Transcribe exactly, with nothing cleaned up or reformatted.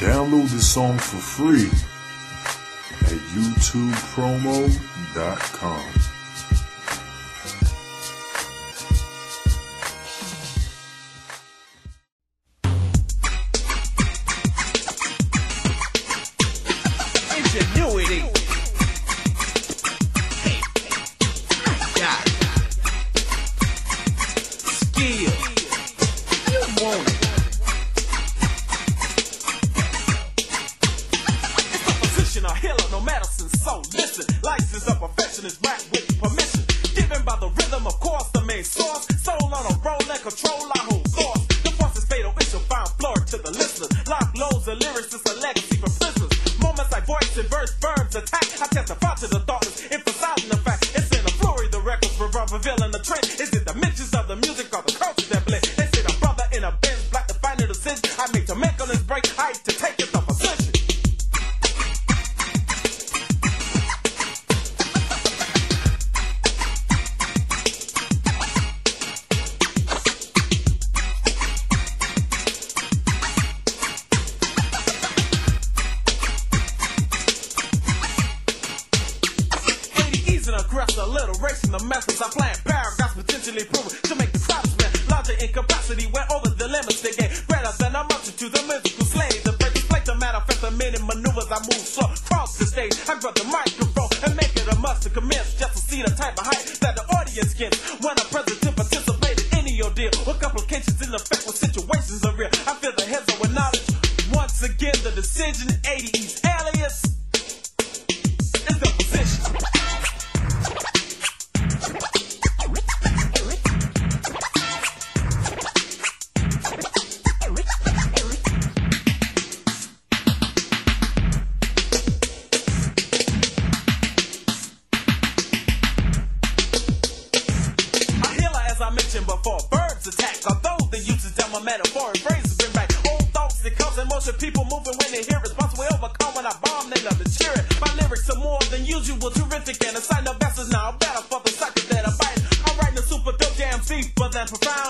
Download this song for free at YouTube Promo dot com. Ingenuity. Hey. Yeah. Skill. You want it. It's a position or healer, no medicine, so listen. License of perfection is wrapped with permission. Given by the rhythm, of course, the main source. Soul on a roll and control, I hold thoughts. The force is fatal, it shall find floor to the listener. Lock loads of lyrics to select. Verse verbs attack, I testify to the thoughtless, emphasizing the fact. It's in a flurry, the records revealing the trend. Is it the dimensions of the music or the culture that blend? They said a brother in a Benz, black to find it a sin. I made to make on his break, I to take it the position. Aggressive alliteration, the message I plant paragraphs potentially proven to make the crowd man larger in capacity. Went over the limits they gave, greater than a multitude of musical slaves. The break display the manifest the many maneuvers. I move slow, cross the stage, I grab the microphone and make it a must to commence, just to see the type of hype that the audience gets when I'm present to participate in any ordeal or complications in effect when situations are real. I feel the heads of knowledge. Once again, the decision, A D E's alias is the position. Before birds attack, although the usage of my metaphor and phrases bring back old thoughts that comes in motion, people moving when they hear it. Once we overcome when I bomb, they love to cheer it. My lyrics are more than usual, terrific, and a sign of best is now better for the suckers that are biting. I'm writing a super dope jam, deeper than profound.